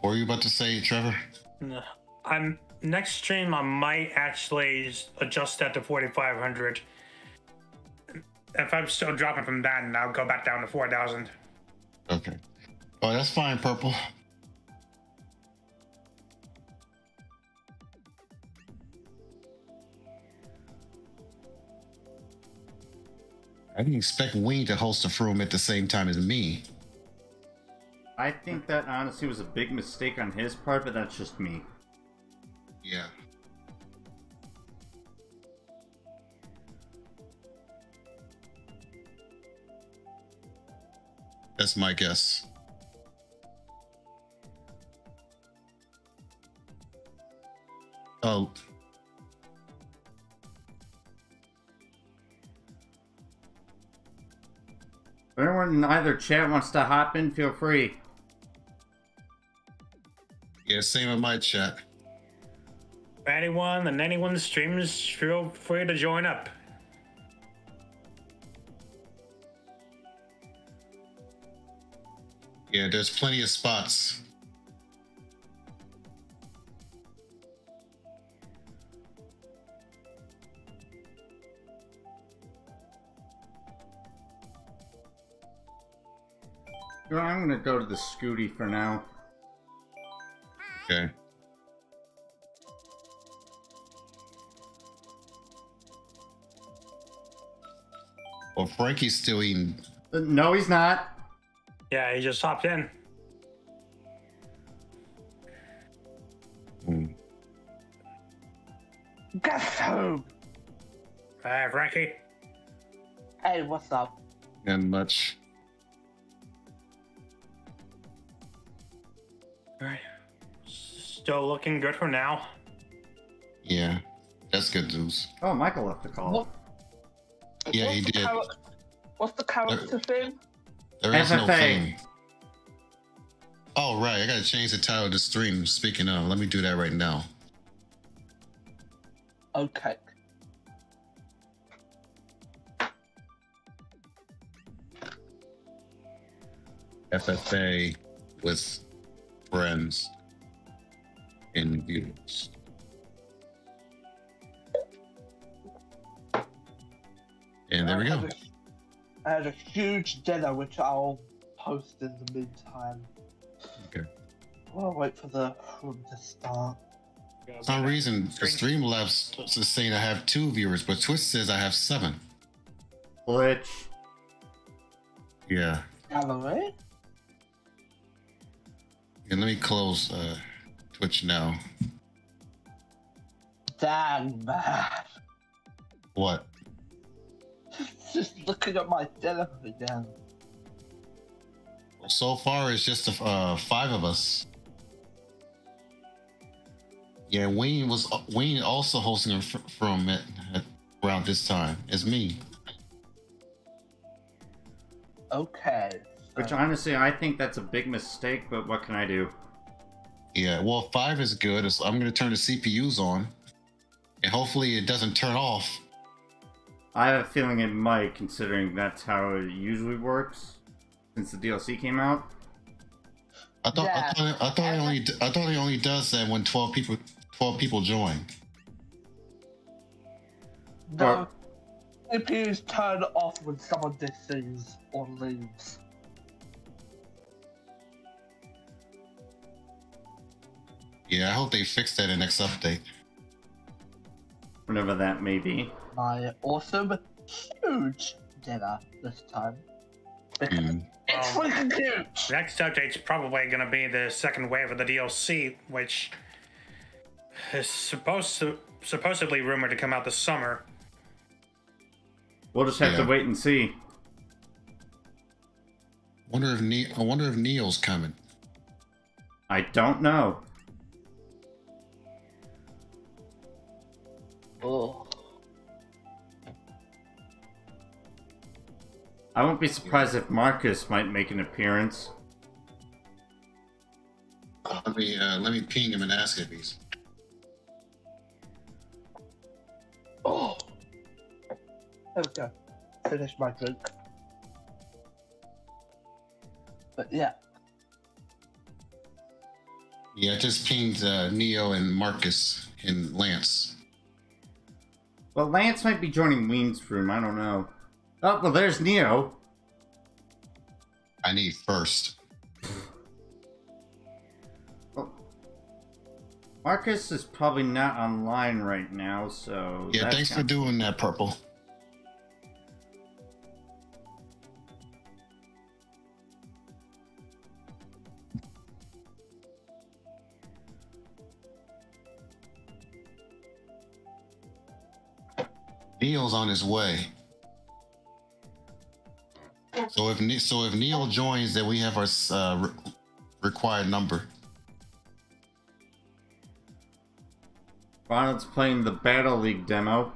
What were you about to say, Trevor? No, I'm next stream. I might actually adjust that to 4,500. If I'm still dropping from that, and I'll go back down to 4,000. Okay. Oh, that's fine, Purple. I didn't expect Winnie to host a room at the same time as me. I think that honestly was a big mistake on his part, but that's just me. Yeah. That's my guess. Oh. If anyone in either chat wants to hop in, feel free. Yeah, same with my chat. Anyone and anyone streams, feel free to join up. Yeah, there's plenty of spots. I'm gonna go to the Scooty for now. Okay. Well, Frankie's still eating. No, he's not. Yeah, he just hopped in. Mm. Gusto. Hey, Frankie. Hey, what's up? Not much. Alright. Still looking good for now. Yeah. That's good news. Oh, Michael left the call. What? Yeah, what's he did. What's the character thing? There is FFA. No thing. Oh, right. I gotta change the title of the stream. Speaking of, let me do that right now. Okay. FFA with friends and viewers. And there we go. I had a huge dinner, which I'll post in the meantime. Okay. I'll wait for the room to start. For some reason, Streamlabs is saying I have 2 viewers, but Twitch says I have 7. Twitch. Yeah. Gallery? And let me close Twitch now. Dang, man. What? Just looking at my telephone again. So far, it's just 5 of us. Yeah, Wayne also hosting a from it around this time. It's me. Okay. Which honestly, I think that's a big mistake. But what can I do? Yeah. Well, 5 is good. So I'm going to turn the CPUs on, and hopefully it doesn't turn off. I have a feeling it might, considering that's how it usually works since the DLC came out. I thought it only does that when 12 people join. No, CPUs turn off when someone disses or leaves. Yeah, I hope they fix that in the next update. Whenever that may be. My awesome huge dinner this time. It's freaking huge! Next update's probably gonna be the second wave of the DLC, which is supposedly rumored to come out this summer. We'll just have to wait and see. I wonder if Neil's coming. I don't know. Oh. I won't be surprised if Marcus might make an appearance. Let me ping him and ask if he's. Oh, there we go. Finish my drink. But yeah. Yeah, I just pinged Neo and Marcus and Lance. Well, Lance might be joining Ween's room. I don't know. Oh, well, there's Neo. I need first. Well, Marcus is probably not online right now, so... Yeah, thanks for doing that, Purple. Neil's on his way. So if Neil joins, then we have our required number. Ronald's playing the Battle League demo.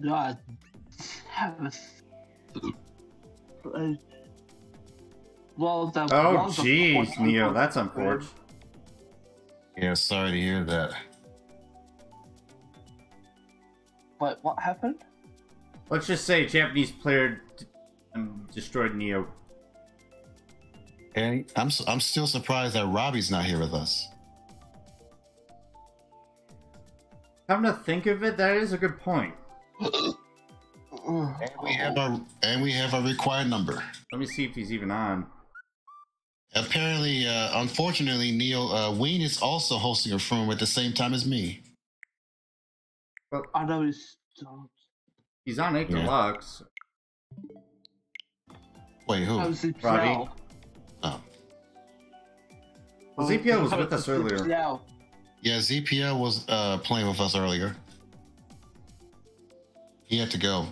God, well, that oh, jeez, Neo, that's unfortunate. Yeah, sorry to hear that. Wait, what happened? Let's just say Japanese player destroyed Neo. And I'm still surprised that Robbie's not here with us. Come to think of it, that is a good point. and we have our required number. Let me see if he's even on. Apparently, unfortunately, Neo Ween is also hosting a room at the same time as me. Well, I know he's on 8 Deluxe. Wait, who? Robbie. Oh. Well, ZPL was with us earlier. Yeah, ZPL was playing with us earlier. He had to go.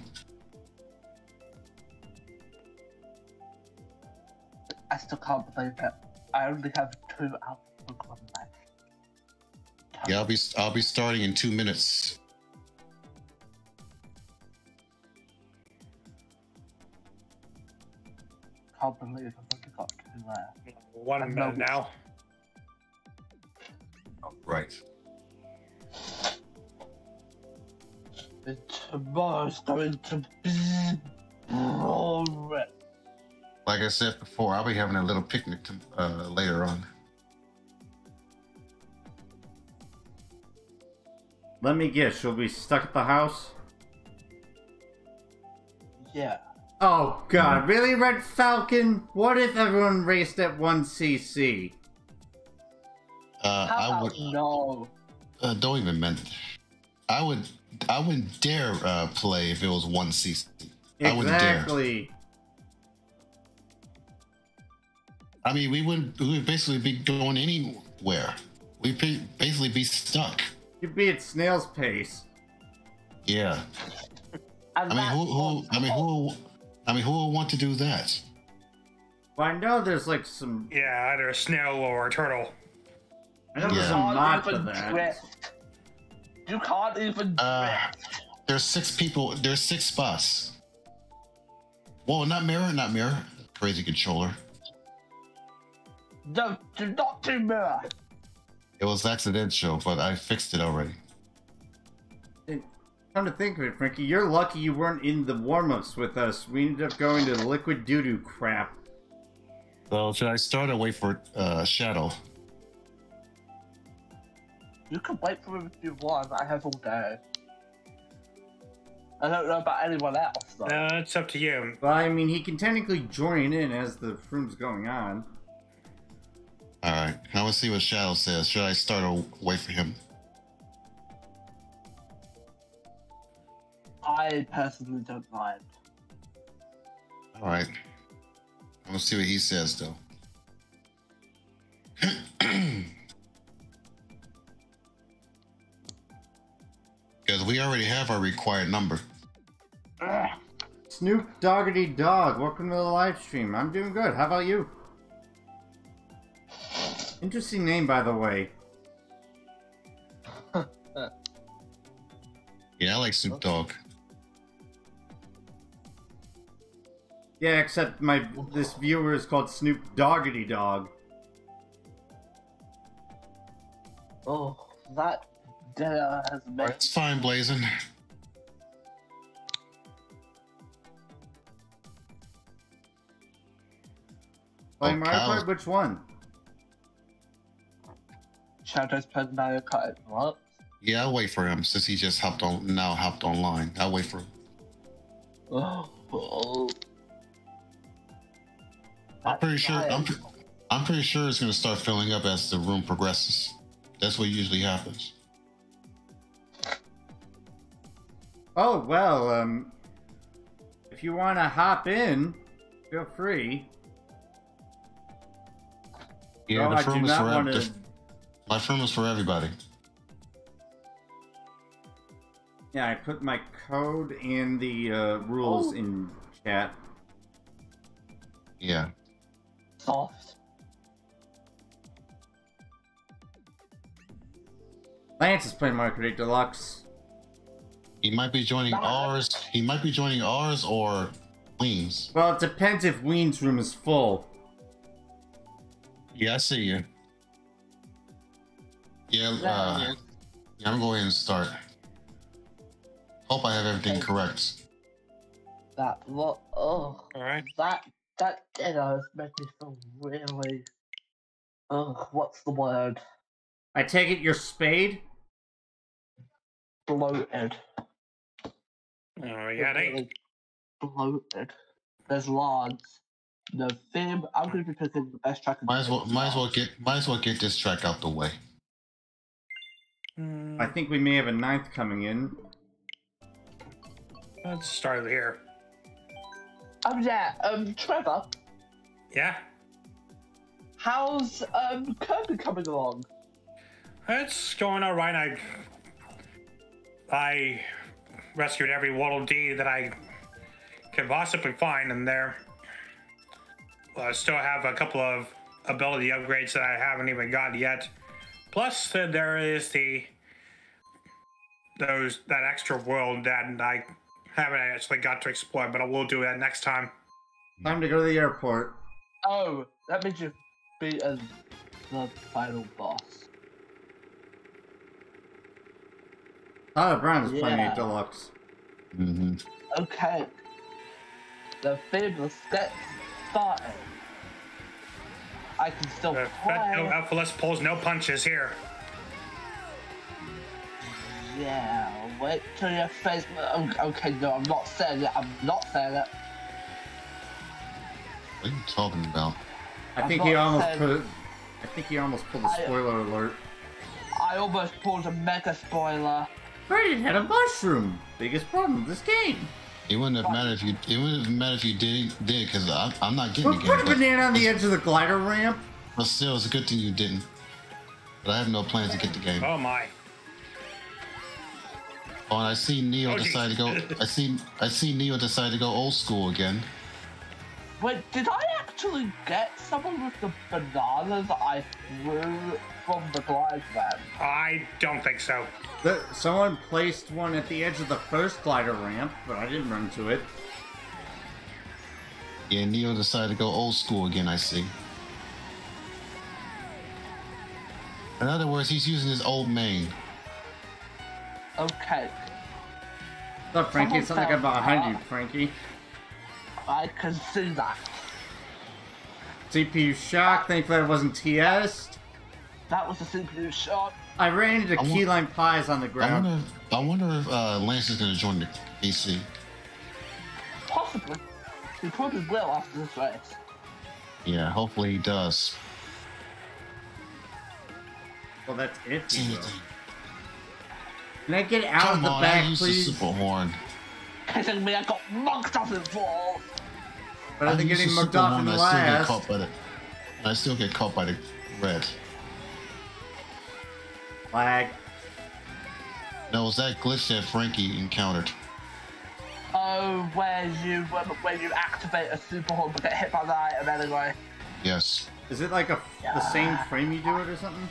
I still can't believe that. I only have 2 hours for Pokemon Live. Yeah, I'll be starting in 2 minutes. I can't believe I've got to there. 1 minute now. Oh, right. Tomorrow's going to be boring. Like I said before, I'll be having a little picnic later on. Let me guess, you'll be stuck at the house? Yeah. Oh god, really, Red Falcon? What if everyone raced at 1cc? I would no. Don't even mention. I wouldn't dare play if it was 1cc. Exactly. I wouldn't dare. Exactly. I mean, we would basically be going anywhere. We'd basically be stuck. You'd be at snail's pace. Yeah. I mean, who will want to do that? Well, I know there's like some... Yeah, either a snail or a turtle. I know there's some mod for that. Drift. You can't even drift. There's 6 people. There's 6 spots. Whoa, not mirror. Crazy controller. No, do not do mirror. It was accidental, but I fixed it already. Come to think of it, Frankie, you're lucky you weren't in the warm-ups with us. We ended up going to the liquid doo-doo crap. Well, should I start or wait for Shadow? You can wait for him if you want. I have all day. I don't know about anyone else, though. No, it's up to you. Well, I mean, he can technically join in as the room's going on. Alright, I want to see what Shadow says. Should I start or wait for him? I personally don't mind. All right. I'm gonna see what he says, though. Because we already have our required number. Snoop Doggity Dog, welcome to the live stream. I'm doing good. How about you? Interesting name, by the way. Yeah, I like Snoop Dogg. Yeah, except this viewer is called Snoop Doggity Dog. Oh, that dinner has been... It's fine, Blazin'. Playing Mario Kart? Which one? Shadows played Mario Kart. What? Yeah, I'll wait for him since he just hopped online. I'll wait for him. Oh. I'm pretty sure it's gonna start filling up as the room progresses. That's what usually happens. Oh well, if you wanna hop in, feel free. Yeah, no, the room is for my room is for everybody. Yeah, I put my code and the rules in chat. Yeah. Soft. Lance is playing Mario Kart 8 Deluxe. He might be joining ours. He might be joining ours or Ween's. Well, it depends if Ween's room is full. Yeah, I see you. Yeah, yeah, I'm going to go ahead and start. Hope I have everything correct. That what? Oh, all right. That dinner is making me feel really. Oh, what's the word? I take it your spade. Bloated. Oh, yeah, really bloated. There's lawns. No theme. I'm going to be picking the best track. Might as well get this track out the way. I think we may have a ninth coming in. Let's start here. Oh yeah, Trevor. Yeah. How's Kirby coming along? It's going all right. I rescued every Waddle Dee that I can possibly find in there. Well, I still have a couple of ability upgrades that I haven't even got yet. Plus, there is that extra world that I haven't actually got to explore, but I will do that next time. Time to go to the airport. Oh, that means you beat the final boss. Tyler Brown is playing 8 Deluxe. Mm-hmm. Okay. The theme was set started. I can still play. No FLS pulls, no punches here. Yeah, wait till your face. Okay, no, I'm not saying it. I'm not saying it. What are you talking about? I think he almost pulled a spoiler alert. I almost pulled a mega spoiler. Brayden had a mushroom. Biggest problem of this game. It wouldn't have mattered if you. It wouldn't have mattered if you did, because I'm not getting. Well, put a banana on the edge of the glider ramp. But still, it's a good thing you didn't. But I have no plans to get the game. Oh my. Oh, and I see Neo decide to go. I see Neo decide to go old school again. Wait, did I actually get someone with the bananas I threw from the glide ramp? I don't think so. Someone placed one at the edge of the first glider ramp, but I didn't run to it. Yeah, Neo decided to go old school again. I see. In other words, he's using his old main. Okay. Look, Frankie, it's something behind you, Frankie. I can see that. CPU shock. Thankfully, I wasn't TS'd. That was a CPU shock. I ran into keyline pies on the ground. I wonder if Lance is going to join the PC. Possibly. He probably will after this race. Yeah, hopefully he does. Well, that's it. Can I get out of the back, please? Come on, I used the super horn. Kissing me, I got mugged off in fall. But I've been getting mugged off in the last. I still get caught by the red. Flag. No, it was that glitch that Frankie encountered. Oh, where you activate a super horn but get hit by the item anyway. Yes. Is it like the same frame you do it or something?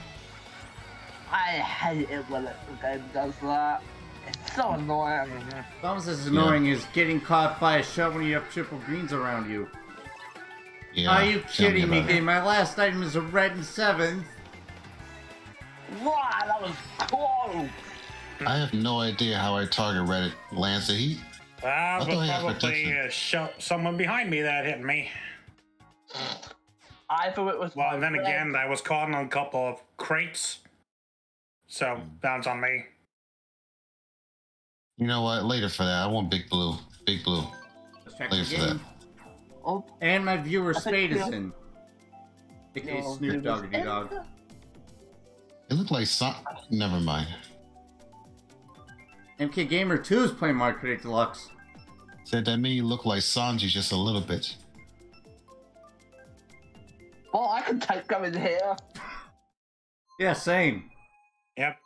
I hate it when the game does that. It's so annoying. It's almost as annoying as getting caught by a shot when you have triple greens around you. Yeah, are you kidding me, game? My last item is a red and 7th. Wow, that was cool. I have no idea how I target red at Lance. Probably someone behind me that hit me. I thought it was. Well, then again, I was caught on a couple of crates, so that's on me. You know what? Later for that. I want Big Blue. Big Blue. Let's check later for that. Oh. And my viewer Spade is in. AKA Snoop Dogg Doggy Dog. It looked like some. Never mind. MK Gamer 2 is playing Mario Kart 8 Deluxe. Said that made you look like Sanji just a little bit. Well, I can type them in here. Yeah, same. Yep.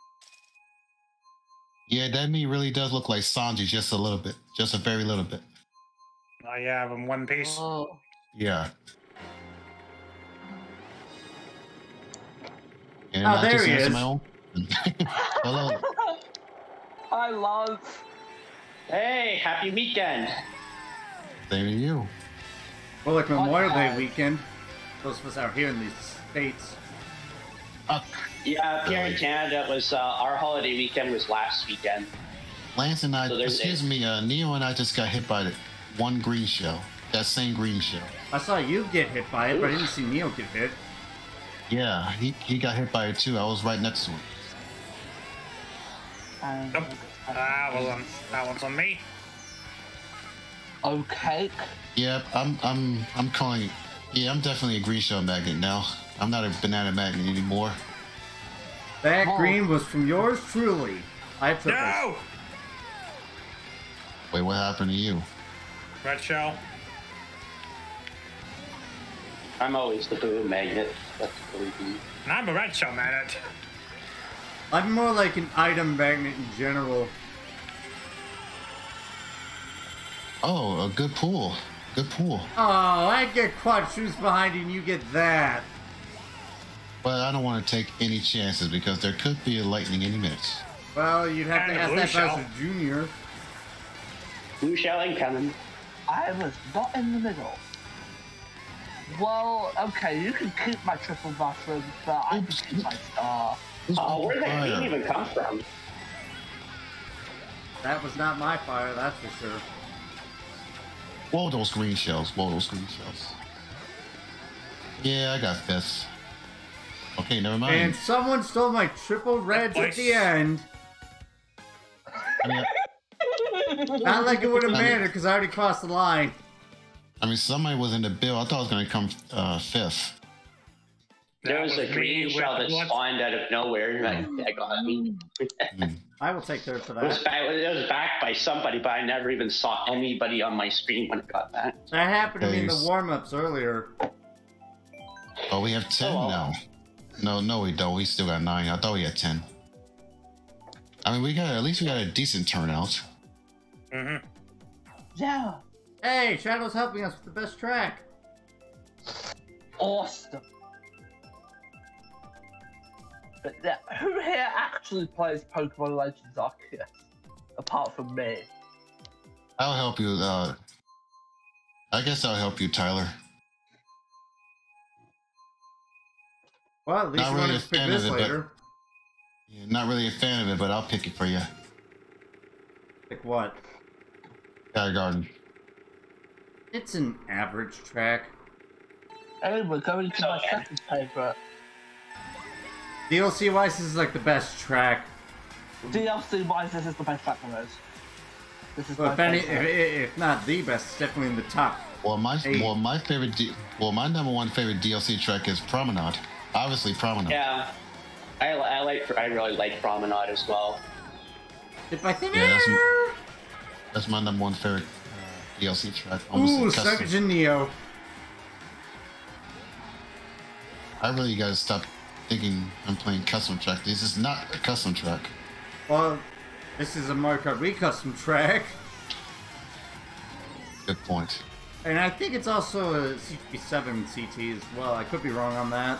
Yeah, that me really does look like Sanji just a little bit. Just a very little bit. Oh, yeah, I'm in One Piece. Oh. Yeah. And oh, there he is. My own. Hello. Hi, love. Hey, happy weekend. Same to you. Well, like Memorial Day weekend. Those of us out here in these states. Yeah, up here in Canada, it was our holiday weekend was last weekend. Lance and I, so excuse me, Neo and I just got hit by one green shell. That same green shell. I saw you get hit by it, but I didn't see Neo get hit. Yeah, he got hit by it too. I was right next to him. Nope. Well, that one's on me. Okay. Yeah, I'm calling it. Yeah, I'm definitely a green shell magnet now. I'm not a banana magnet anymore. That green was from yours truly. I took it. Wait, what happened to you? Red shell. I'm always the blue magnet. That's really deep. And I'm a red shell magnet. I'm more like an item magnet in general. Oh, a good pool. Good pool. Oh, I get quad shoes behind you and you get that. Well, I don't want to take any chances because there could be a lightning any minute. Well, you'd have to ask that Bowser Jr. Blue shell incoming. I was not in the middle. Well, okay, you can keep my triple mushrooms, but I can keep my star. Where did that beam even come from? That was not my fire, that's for sure. Whoa, those green shells. Whoa, those green shells. Yeah, I got this. Okay, never mind. And someone stole my triple reds at the end. I mean, not like it would have mattered because I already crossed the line. I mean, somebody was in the bill. I thought I was going to come fifth. There was a green shell that spawned out of nowhere. I got it. I will take third for that. It was backed by somebody, but I never even saw anybody on my screen when it got back. That happened to me in the warm-ups earlier. Oh, we have 10 now. No, we don't. We still got 9. I thought we had 10. I mean, at least we got a decent turnout. Mm-hmm. Yeah. Hey, Shadow's helping us with the best track. Awesome. But who here actually plays Pokemon Legends Arceus? Apart from me. I'll help you, I guess I'll help you, Tyler. Well, at least not really a fan of it, later. But, yeah, not really a fan of it, but I'll pick it for you. Pick what? Sky Garden. It's an average track. Hey, we're going to my second favorite. DLC wise, this is like the best track. DLC wise, this is the best track there is. This is if not the best, it's definitely in the top. Well, my number one favorite DLC track is Promenade. Obviously, Promenade. Yeah, I really like Promenade as well. If I think that's my number one favorite DLC track. Ooh, Sergeant Neo. I really gotta stop thinking I'm playing custom track. This is not a custom track. Well, this is a Mario Kart 8 custom track. Good point. And I think it's also a CP7 CT as well. I could be wrong on that.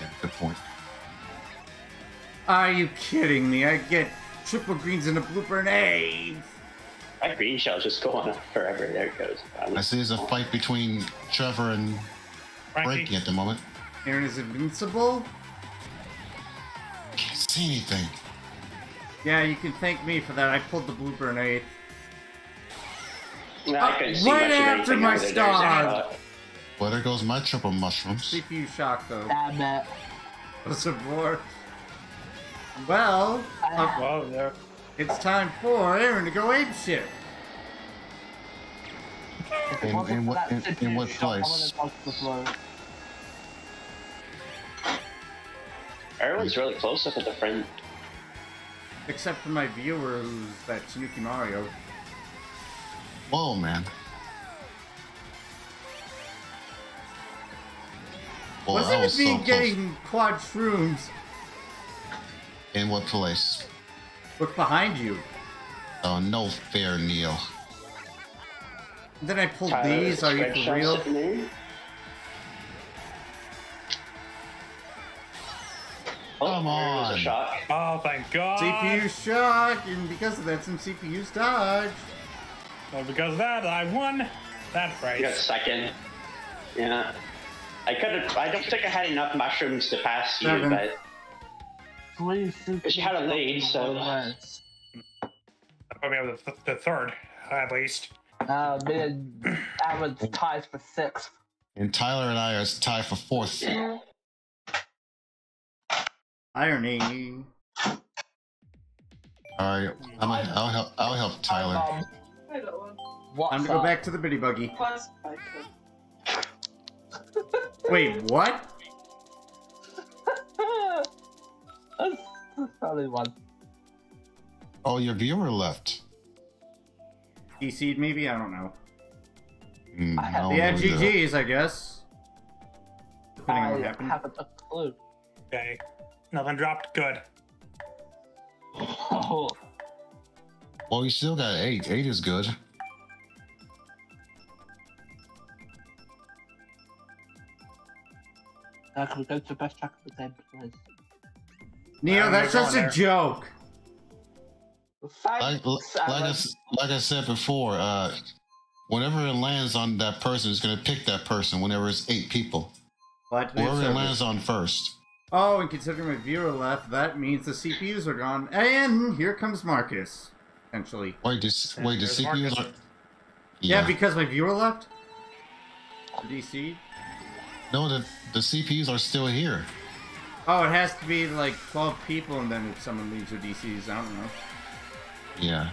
Yeah, good point. Are you kidding me? I get triple greens and a blue grenade. My green shell's just going up forever. There it goes. I see there's a fight between Trevor and Frankie at the moment. Aaron is invincible. Can't see anything. Yeah, you can thank me for that. I pulled the blue grenade. No, I couldn't see much of anything. Right after my star. Well, there goes my triple mushrooms. CPU shock, though. Damn it. What's up, more? Well, there. It's time for Aaron to go apeshit. In what place? Everyone's really close up at the front. Except for my viewer, who's that Tanuki Mario. Whoa, man. Boy, wasn't it me getting quadroons? In what place? Look behind you. Oh, no fair, Neil. Then I pulled these. Are you for real? Come on. A shot. Oh, thank God. CPU shock, and because of that, some CPUs dodged. Well, because of that, I won that race. You got second. Yeah. I could've, I don't think I had enough mushrooms to pass you, but... Please, she had a lead, so... I'll probably have the third, at least. I was tied for sixth. And Tyler and I are tied for fourth. Yeah. Irony. Alright, I'll help Tyler. I'm gonna go back to the bitty buggy. Wait, what? That's probably one. Oh, your viewer left. DC'd maybe? I don't know. No, yeah, GG's, I guess. Depending on what happened. I haven't a clue. Okay. Nothing dropped. Good. Oh. Well, you still got 8. 8 is good. Now can we go to the best track of the same place? Neo, that's just a joke. Like I said before, whenever it lands on that person, it's gonna pick that person. Whenever it's 8 people, whoever it lands on first. Oh, and considering my viewer left, that means the CPUs are gone. And here comes Marcus, essentially. Wait, the CPUs are... Yeah, because my viewer left? The DC? No, the CPUs are still here. Oh, it has to be like 12 people, and then if someone leaves your DCs, I don't know. Yeah.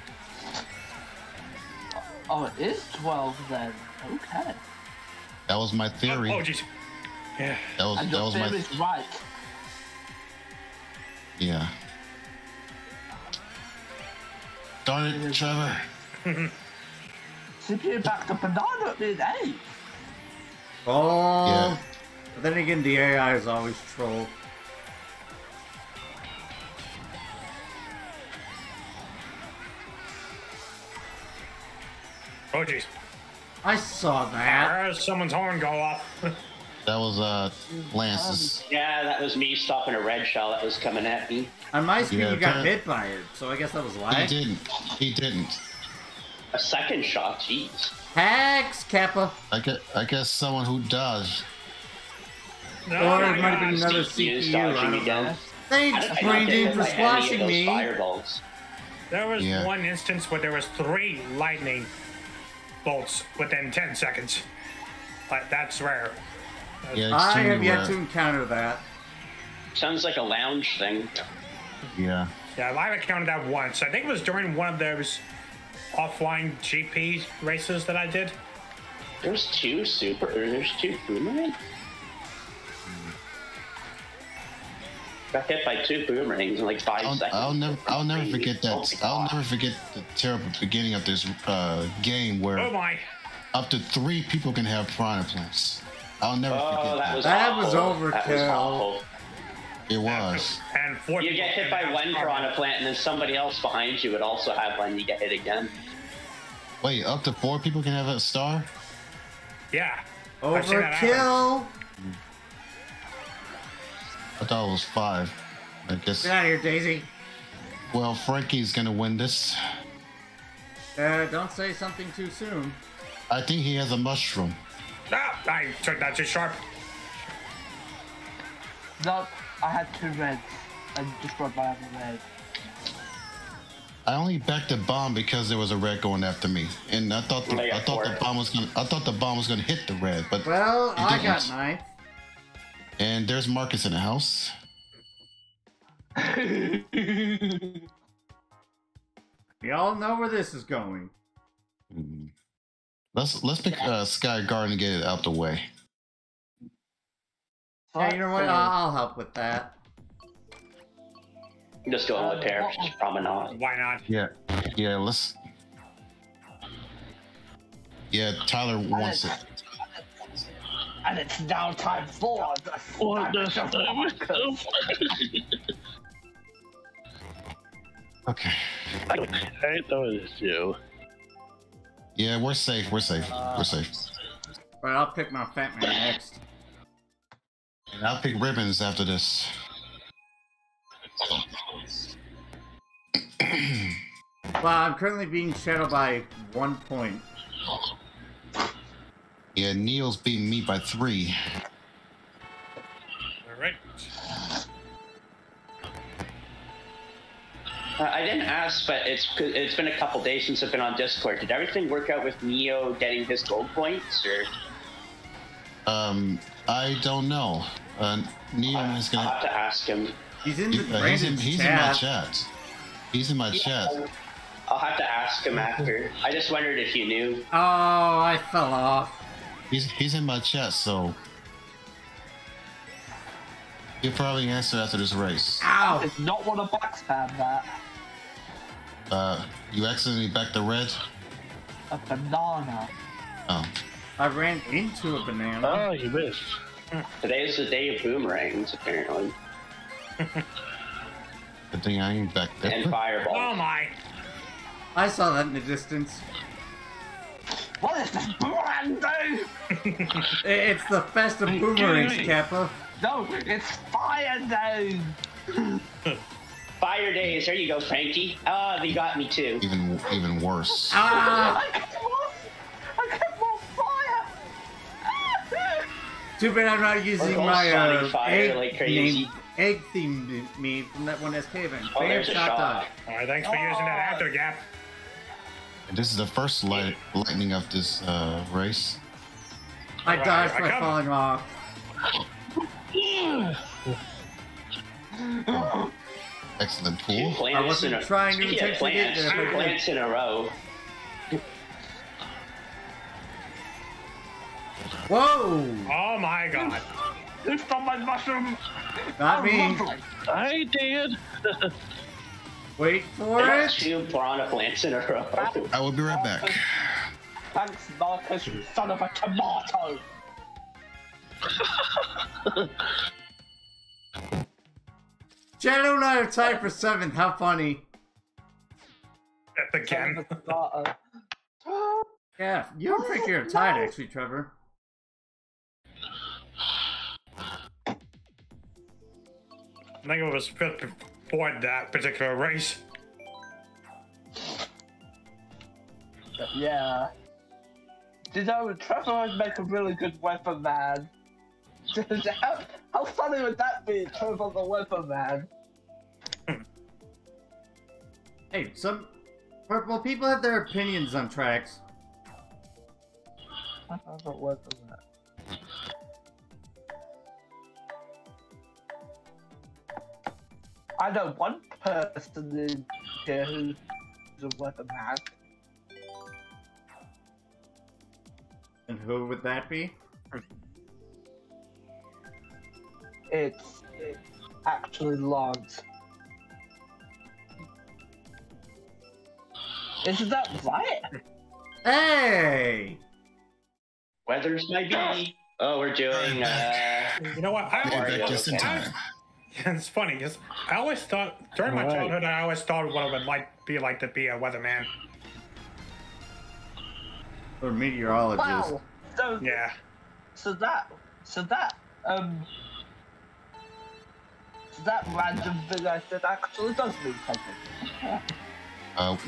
Oh, it is 12 then. Okay. That was my theory. Oh, jeez. Yeah. That was my theory. Right. Yeah. Darn it, Trevor. CPU back to banana in 8. Oh. Yeah. But then again, the AI is always troll. Oh, jeez. I saw that. Someone's horn go off. That was Lance's. Yeah, that was me stopping a red shell that was coming at me. On my screen, you got hit by it, so I guess that was lag. He didn't. He didn't. A second shot, jeez. Hacks, Kappa. I guess someone who dodged. No, or it might have been another CPU. Thanks, Brandon, for squashing me. Fireballs. There was one instance where there was 3 lightning bolts within 10 seconds, but that's rare. Yeah, I have yet to encounter that. Sounds like a lounge thing. Yeah. Yeah, I've encountered that once. I think it was during one of those offline GP races that I did. There's 2 super. There's 2 boomerangs. Got hit by 2 boomerangs in like 5 seconds. I'll never forget that. Oh, I'll never forget the terrible beginning of this game where up to 3 people can have piranha plants. I'll never forget that. That was overkill. That was awful. It was. And you get hit by 1 piranha plant, and then somebody else behind you would also have one. You get hit again. Wait, up to 4 people can have a star? Yeah. Overkill. I thought it was 5. I guess. Get out of here, Daisy. Well, Frankie's gonna win this. Don't say something too soon. I think he has a mushroom. No, I took that too sharp. No, I had 2 reds. I just brought my other red. I only backed the bomb because there was a red going after me, and I thought the, I thought the bomb was gonna hit the red, but well, I got ninth. And there's Marcus in the house. We all know where this is going. Let's pick Sky Garden and get it out the way. Hey, you know what? I'll help with that. Just going with Terrace Promenade. Why not? Yeah, yeah. Let's. Yeah, Tyler wants it. And it's now time for the Okay. I know it is you. Yeah, we're safe. We're safe. We're safe. All right, I'll pick my Fat Man next. And I'll pick ribbons after this. Well, I'm currently being shadowed by 1 point. Yeah, Neil's beating me by 3. All right. I didn't ask, but it's been a couple days since I've been on Discord. Did everything work out with Neo getting his gold points, or? I don't know. Neo is gonna. I'll have to ask him. He's in the he's in my chat. He's in my chat. I'll have to ask him after. I just wondered if you knew. Oh, I fell off. He's in my chat, so he'll probably answer after this race. Ow! I did not want to backstab that. You accidentally backed the red? A banana. Oh. I ran into a banana. Oh, you missed. Today's the day of boomerangs, apparently. Good thing I ain't back there. And fireball. Oh my! I saw that in the distance. What is this boomerang do? It's the Fest of Boomerangs, Kappa. No, it's Fire Day. Fire Days. There you go, Frankie. Ah, they got me too. Even worse. Ah! I get more fire. Too bad I'm not using my fire like crazy. Egg themed me from that one as Haven. Oh, there's a shot. Alright, thanks for using that after gap. This is the first lightning of this race. I died by falling off. Excellent pool. I wasn't trying to take plants. 2 plants in a row. Whoa! Oh my god. It's from my mushroom. Not me. I did. Wait for it. 2 piranha plants in a row. I will be right back. Thanks, Marcus, you son of a tomato. Shadow and I have tied for 7th. How funny. That's again. Yeah, you don't think you're tied, actually, Trevor. I think it was 5th before that particular race. Yeah. You know, Trevor would make a really good weapon man. How funny would that be, Trevor the weapon man? Hey, some purple people have their opinions on tracks. I don't know what weapon man. I know one person in here who's a weapon man. And who would that be? It's actually logged. Is that right? Hey! Weathers maybe. Oh, we're doing. You know what? It's funny, cause I always thought during my childhood I always thought what it would be like to be a weatherman or meteorologist. Wow. So, yeah. So that random thing I said actually does mean something.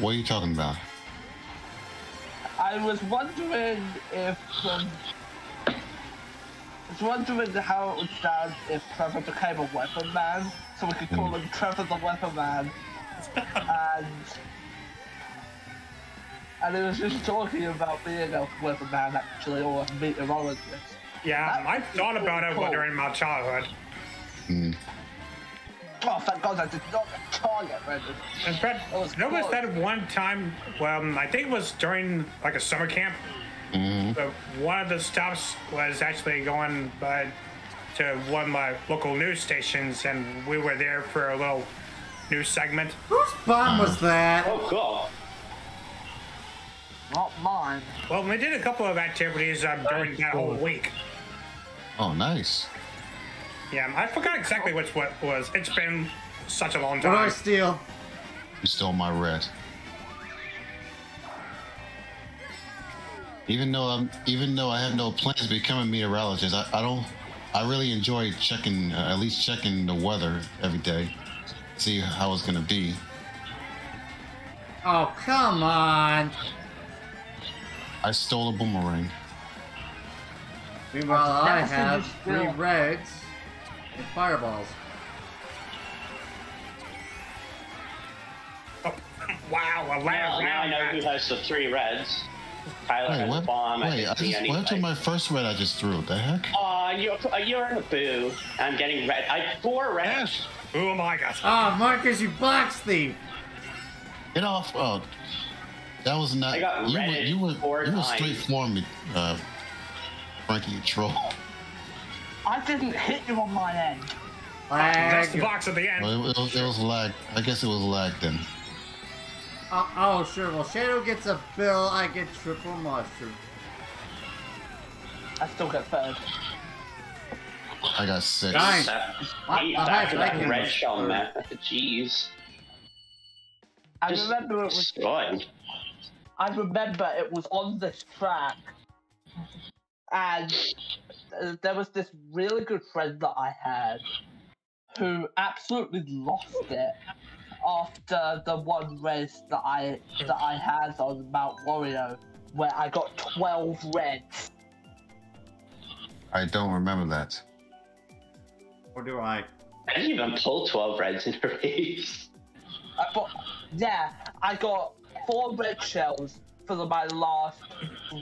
What are you talking about? I was wondering if. I was wondering how it would sound if Trevor became a weapon man, so we could call him Trevor the Weapon Man. And And it was just talking about being a weatherman, actually, or a meteorologist. Yeah, I thought about it during my childhood. Mm. Oh, thank God I did not target Brendan. In fact, there was that one time, well, I think it was during like a summer camp. Mm. But one of the stops was actually going to one of my local news stations, and we were there for a little news segment. Whose bomb was that? Oh, God. Not mine. Well, we did a couple of activities during that whole week. Oh, nice. Yeah, I forgot exactly which what was. It's been such a long time. What did I steal? You stole my red. Even though I have no plans to become a meteorologist, I really enjoy checking, at least checking the weather every day, see how it's gonna be. Oh, come on! I stole a boomerang. Meanwhile, I have three reds and fireballs. Oh, wow, a lamp! Now I know who has the three reds. Tyler has a bomb. Wait, what to my first red I just threw? The heck? Aw, you're in a boo. I'm getting red. Four reds. Oh my gosh. Ah, Marcus, you box thief. Get off. Oh, that was not. I got red. You were straight for me, Frankie, you troll. I didn't hit you on my end. Lag. That's the box at the end. Well, it was lag. I guess it was lag then. Oh, sure. Well, Shadow gets a bill, I get triple mushroom. I still got third. I got six. Nice. That red shell, man. Jeez. I remember it was on this track, and there was this really good friend that I had who absolutely lost it after the one race that I had on Mount Wario, where I got 12 reds. I don't remember that. Or do I? I didn't even pull 12 reds in a race. I got 4 red shells for my last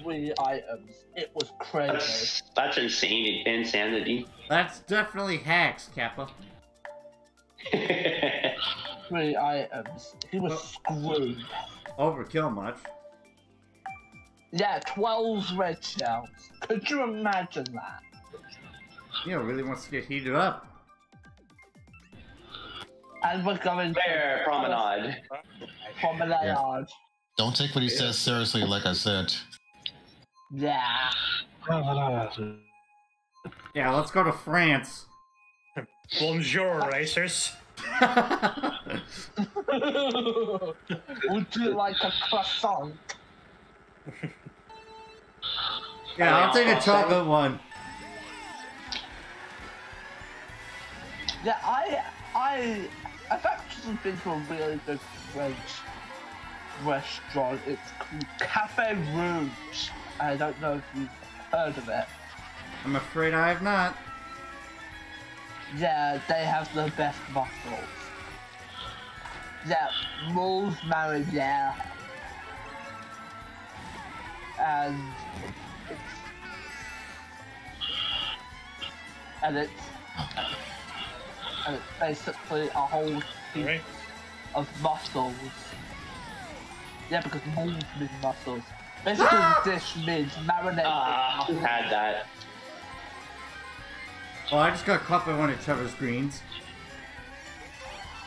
3 items. It was crazy. That's insane insanity. That's definitely hacks, Kappa. 3 items. He was screwed. Overkill much. Yeah, 12 red shells. Could you imagine that? You know, really wants to get heated up. And we're going to Promenade. Promenade. Yeah. Don't take what he says seriously, like I said. Yeah. Yeah, let's go to France. Bonjour, racers. Would you like a croissant? Yeah, I'll take a chocolate one. Yeah, I've actually been to a really good French restaurant. It's called Cafe Rouge. I don't know if you've heard of it. I'm afraid I have not. Yeah, they have the best mussels. Yeah, Moles married, yeah. And it's basically a whole heap of mussels. Yeah, because Moles mean mussels. Basically, the dish means marinated. Who had that? Well, I just got caught by one of Trevor's greens.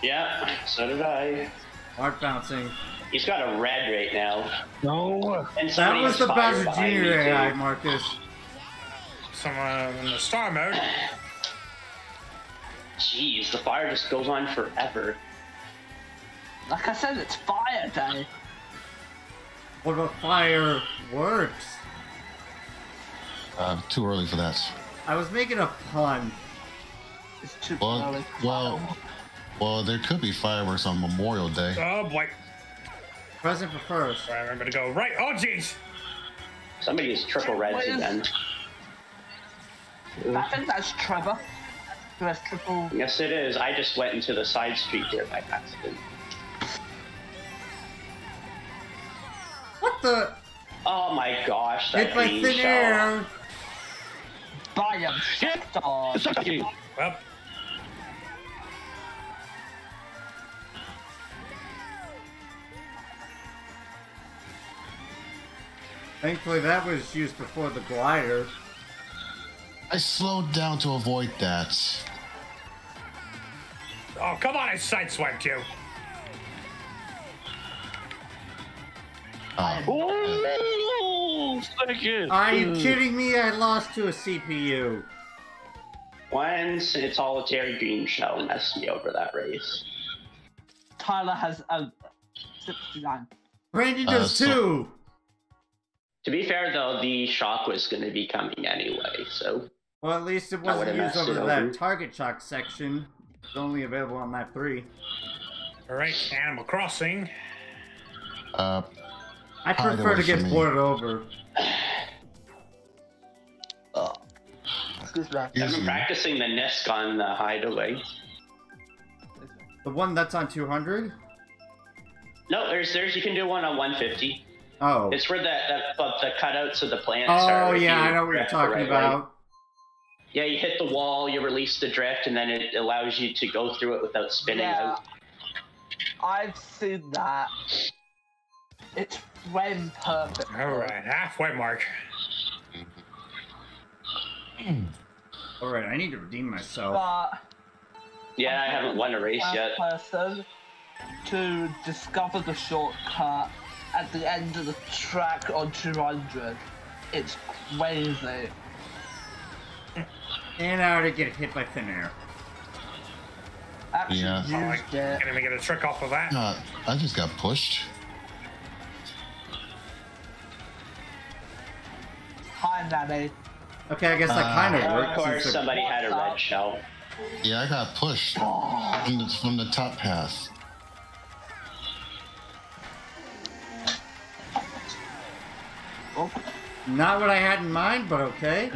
Yeah, so did I. Heart bouncing. He's got a red right now. No. And that was the Bowser Jr. AI, Marcus. Someone in the star mode. Jeez, the fire just goes on forever. Like I said, it's fire day. What about fireworks? Too early for that. I was making a pun. It's too early. Well, there could be fireworks on Memorial Day. Oh boy. Present for first. All right, I'm gonna go right. Oh jeez. Somebody is triple reds again. I think that's Trevor. Who has triple. Yes, it is. I just went into the side street there by accident. What What the? Oh my gosh, that hit by thin air. Buy him, shit on. Well. Thankfully, that was used before the glider. I slowed down to avoid that. Oh, come on, I sideswiped you. Oh, second. Are you kidding me? I lost to a CPU. One solitary green shell messed me over that race. Tyler has a 69. Brandon does too. To be fair, though, the shock was going to be coming anyway, so... Well, at least it wasn't used over that target shock section. It's only available on map 3. Alright, Animal Crossing. I prefer to get bored over. Oh. I've been practicing the Nisk on the hideaway. The one that's on 200? No, there's you can do one on 150. Oh. It's where the cutouts of the plants are. Oh, yeah, I know what you're talking about. Yeah, you hit the wall, you release the drift, and then it allows you to go through it without spinning out. I've seen that. It's when perfect. Alright, halfway mark. Alright, I need to redeem myself. But yeah, I haven't won a race yet. Person to discover the shortcut at the end of the track on 200. It's crazy. And I already get hit by thin air. Actually, yeah. I'm gonna get a trick off of that. No, I just got pushed. Hi, Daddy. Okay, I guess that kind of worked. Of course, somebody had a red shell. Yeah, I got pushed from the top path. Oh. Not what I had in mind, but okay.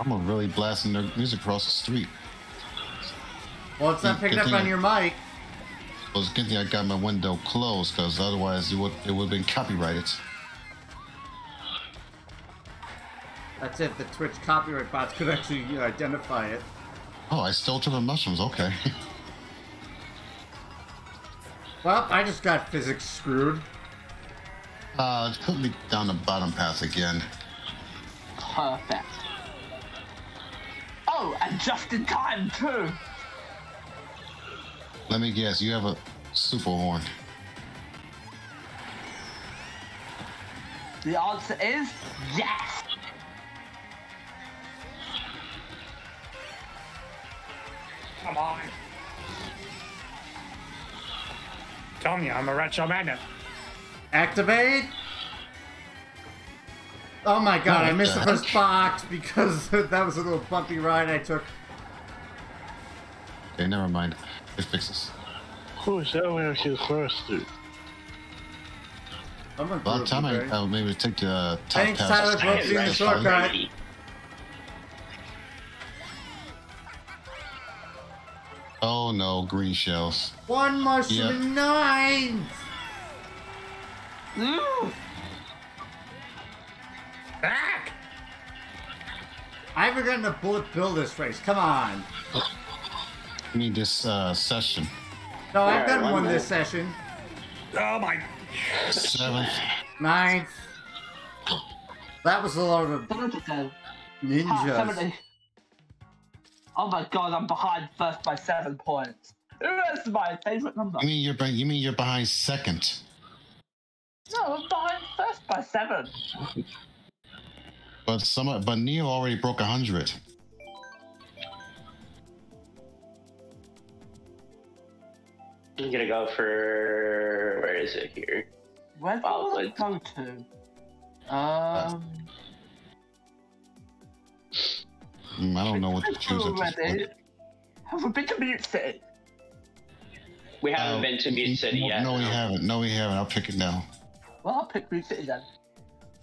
I'm really blasting their music across the street. Well, it's not picking up on your mic. Well, it's a good thing I got my window closed, because otherwise it would have been copyrighted. That's if the Twitch copyright bots could actually identify it. Oh, I still took the mushrooms. Okay. Well, I just got physics screwed. It put me down the bottom path again. Perfect. Oh, and just in time, too. Let me guess, you have a super horn. The answer is yes. Come on. Tell me, I'm a red shell magnet. Activate. Oh my god, I missed the first box because that was a little bumpy ride I took. Okay, never mind. It fixes. Who is that when she's close to? By the time I maybe take the top pass. Tyler broke through the shortcut. Oh no, green shells. One mushroom and 9! Ooh! Back! I haven't gotten a bullet bill this race, come on! I mean this session. No, I've gotten one this session. Oh my... 7th. 9th. That was a lot of ninjas. Oh my god, I'm behind first by 7 points. That's my favorite number. You mean you're behind second? No, I'm behind first by 7. But Neo already broke 100. I'm gonna go for... where is it here? Where do I go to? I don't know what to choose at this point. Have we been to Mute City? We haven't been to Mute City yet. No, we haven't. No, we haven't. I'll pick it now. Well, I'll pick Mute City then.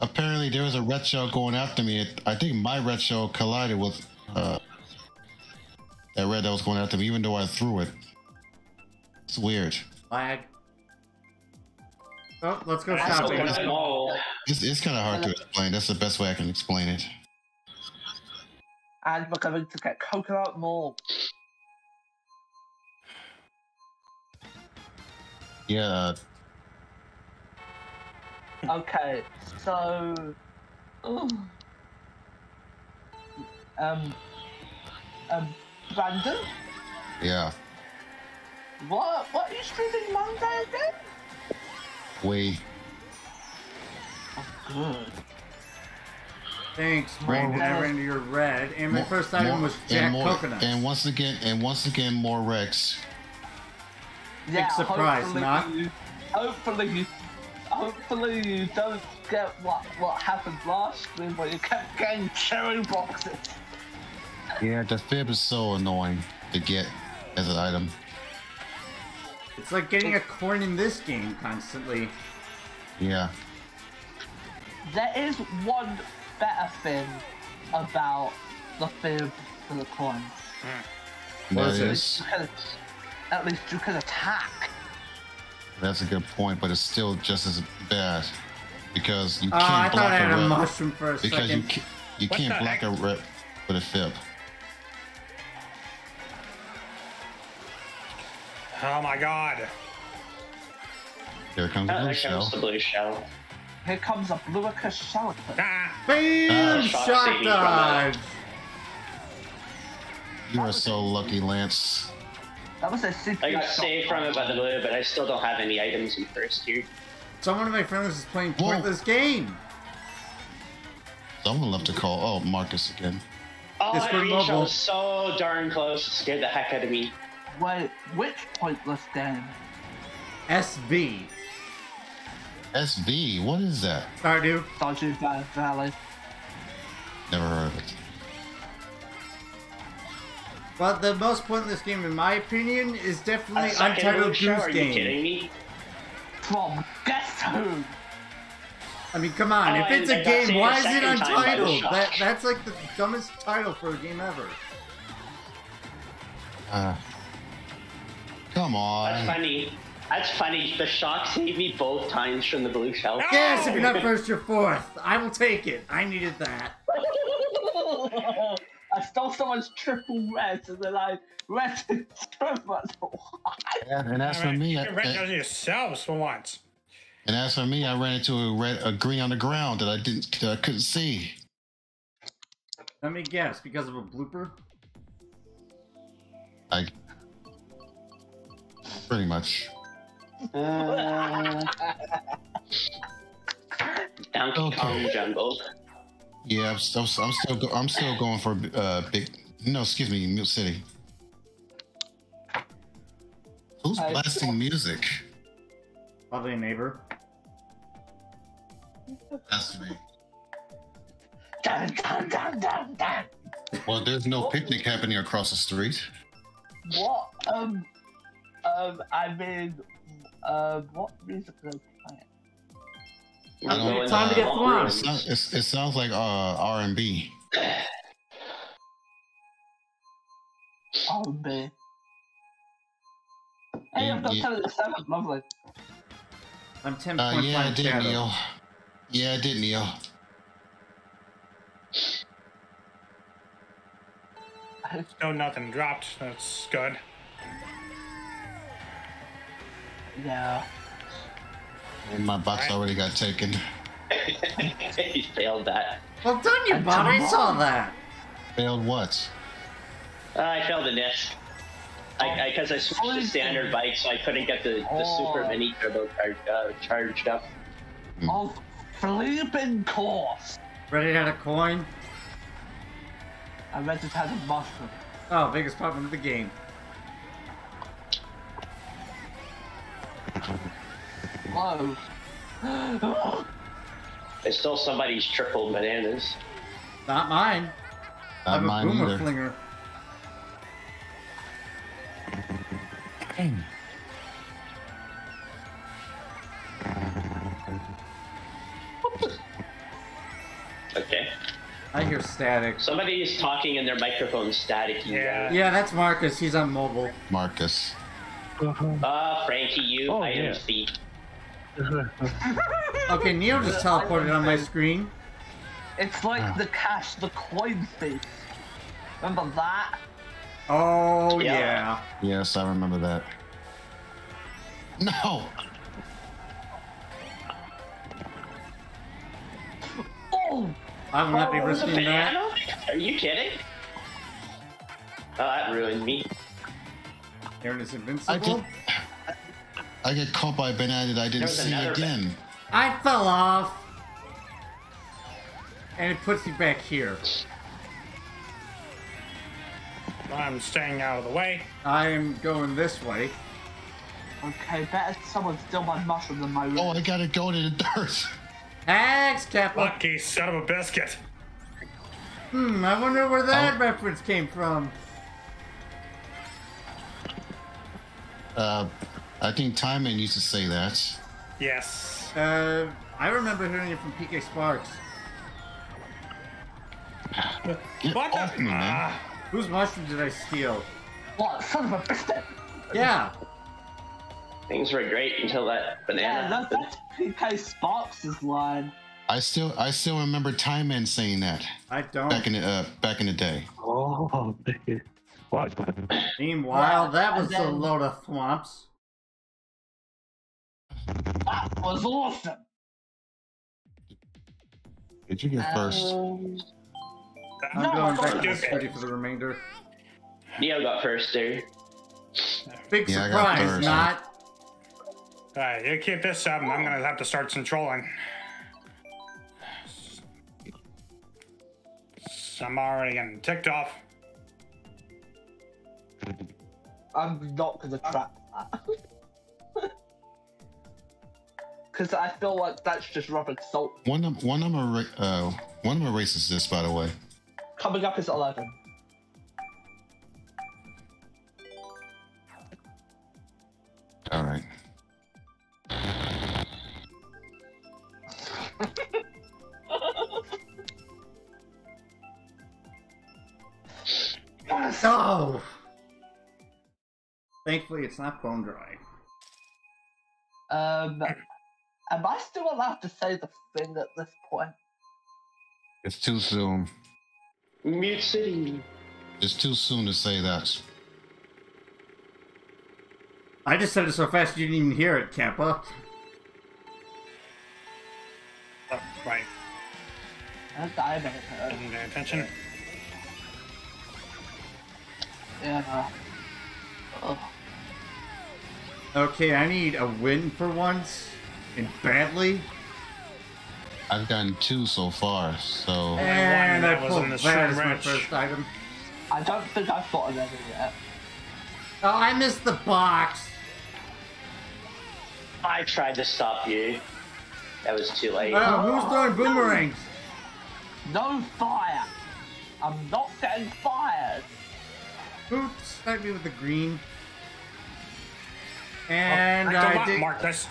Apparently, there was a red shell going after me. I think my red shell collided with that red that was going after me, even though I threw it. It's weird. Lag. Oh, let's go shopping. It's kind of hard to explain. That's the best way I can explain it. And we're going to get Coconut Mall. Yeah. Okay, so... Brandon? Yeah? What are you streaming Monday again? We. Oh, good. Thanks, Brandon, you're red. And my first item was Jack Coconuts. And once again, more Rex. Yeah, big surprise, not? Hopefully you don't get what happened last time, but you kept getting cherry boxes. Yeah, the fib is so annoying to get as an item. It's like getting a corn in this game constantly. Yeah. There is one better thing about the fib for the corn. That is? At least you can attack. That's a good point, but it's still just as bad because you can't block a rep. I thought I had a mushroom for a second. Because you can't block a rep with a fib. Oh my god! Here comes a blue shell. Here comes a bluish shell. Bam! Shot dive! You are so lucky, Lance. That was a CPU. I got saved from it by the blue, but I still don't have any items in first tier. Someone of my friends is playing pointless game. Someone left a call. Oh, Marcus again. Oh, that beach was so darn close. It scared the heck out of me. Wait, which pointless game? SV. SV? What is that? Stardew Valley. Never heard of it. Well, the most pointless game, in my opinion, is definitely Untitled Goose Game. Are you kidding me? From Guess Who? I mean, come on. If it's a game, why is it Untitled? That's like the dumbest title for a game ever. Come on. That's funny. That's funny. The shock saved me both times from the blue shell. Yes, if you're not first, you're fourth. I will take it. I needed that. I stole someone's triple red, and then I red and triple. Yeah, and as for me, you ran on yourselves for once. And as for me, I ran into a green on the ground that I couldn't see. Let me guess, because of a blooper. Pretty much. Donkey Kong Jungle. Yeah, I'm still going for big. No, excuse me, Mute City. Who's blasting music? Probably a neighbor. That's me. Dun, dun, dun, dun, dun. Well, there's no picnic happening across the street. What? I mean, what music is playing? It's time to get thrown. It sounds like R&B. R&B. Hey, I've got 10 to 7. Lovely. I'm 10.5. Yeah, I did, Neil. No, nothing dropped. That's good. Yeah. And my box already got taken. You failed that. Well done, you Bob. I saw that. Failed what? I failed the NISC. Because I switched to standard bike, so I couldn't get the super mini turbo charged up. Oh, flipping course. Ready to have a coin? I read it had a mushroom. Oh, biggest problem of the game. Whoa. It's still somebody's triple bananas. Not mine. Not I'm mine a boomer either. Flinger. Dang. Okay. I hear static. Somebody is talking in their microphone static. Yeah. Yeah, that's Marcus. He's on mobile. Marcus. Frankie, you. Oh, I am Okay, Neo just teleported on my screen. It's like the cash, the coin space. Remember that? Oh, yeah. Yes, I remember that. No! Oh! I'm not be risking that. Are you kidding? Oh, that ruined me. Aaron is invincible. I get caught by a banana that I didn't see again. I fell off. And it puts you back here. I'm staying out of the way. I am going this way. Okay, better someone steal my mushroom than my room. Oh, I gotta go to the dirt. Thanks, Captain. Lucky son of a biscuit. Hmm, I wonder where that reference came from. I think Timon used to say that. Yes. I remember hearing it from PK Sparks. What the? Me, man. Whose mushroom did I steal? What, son of a biscuit? Yeah. Things were great until that banana happened. That's PK Sparks' line. I still remember Timon saying that. I don't. Back in the day. Oh, dude. Meanwhile, that was a load of thwomps. That was awesome. Did you get first? I'm going back to the study for the remainder. Neo got first, dude. Big surprise, not. Alright, you keep this up, and I'm gonna have to start some trolling. I'm already getting ticked off. I'm not gonna trap that. Because I feel like that's just rubbing salt. One of my races is this, by the way. Coming up is 11. All right. So, thankfully, it's not bone dry. Am I still allowed to say the thing at this point? It's too soon. Mute City. It's too soon to say that. I just said it so fast you didn't even hear it, Kappa. Oh, right. I didn't pay attention. Yeah. Oh. Okay, I need a win for once. And badly. I've gotten 2 so far, so... And I pulled that as my first item. I don't think I've thought of anything yet. Oh, I missed the box! I tried to stop you. That was too late. Who's throwing boomerangs? No fire! I'm not getting fired! Who sniped me with the green? And I did... Marcus.